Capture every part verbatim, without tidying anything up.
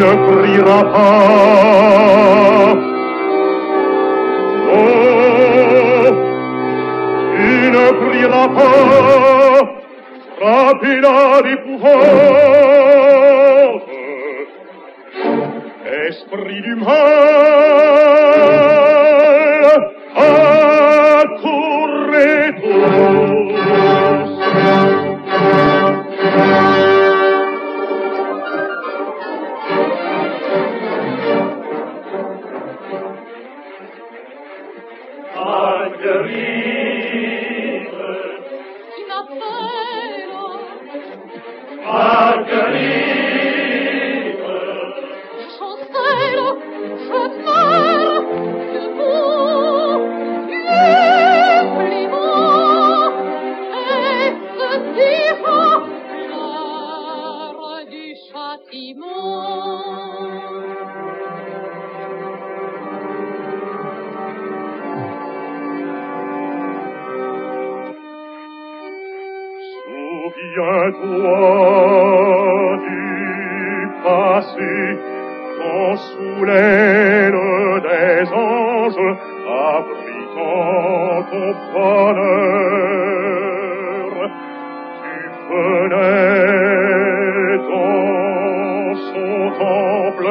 ne prieras pas. Non, tu ne prieras pas, rapida d'épouvante, esprit du mal, accourez-vous. Souviens-toi du passé, quand sous l'aile des anges, abritant ton bonheur, tu venais dans son temple,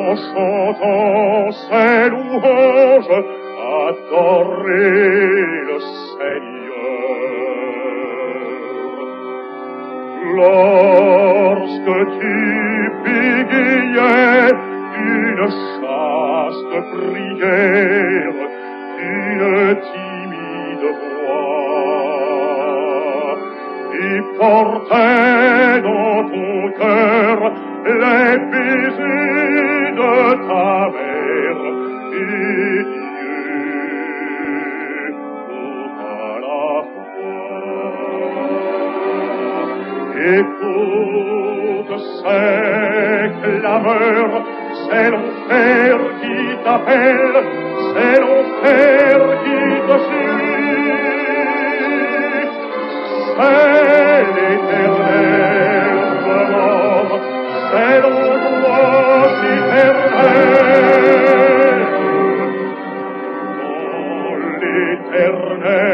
en chantant ses louanges, adorer le Seigneur. Lorsque tu bégayais une chaste prière, une timide voix, et portais dans ton cœur les baisers de ta mère, et Dieu ôta la foi. Écoute ces clameurs, c'est l'enfer qui t'appelle, c'est l'enfer qui te suit. C'est l'éternel remords, c'est l'angoisse éternelle. Dans l'éternel,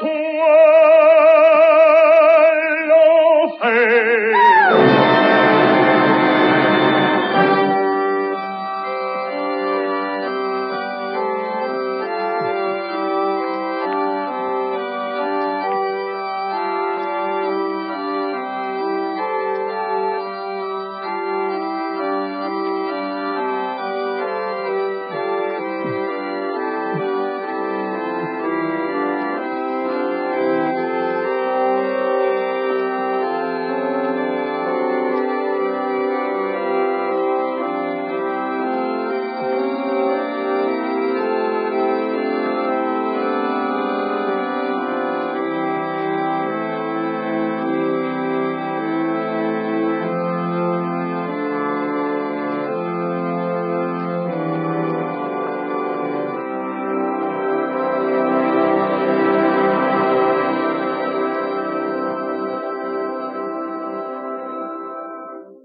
toi.